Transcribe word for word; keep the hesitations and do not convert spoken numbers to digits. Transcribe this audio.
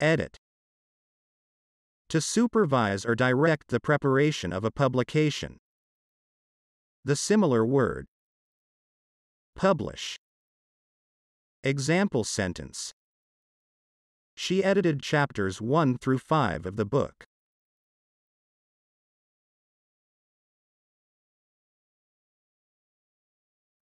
Edit. To supervise or direct the preparation of a publication. The similar word. Publish. Example sentence. She edited chapters one through five of the book.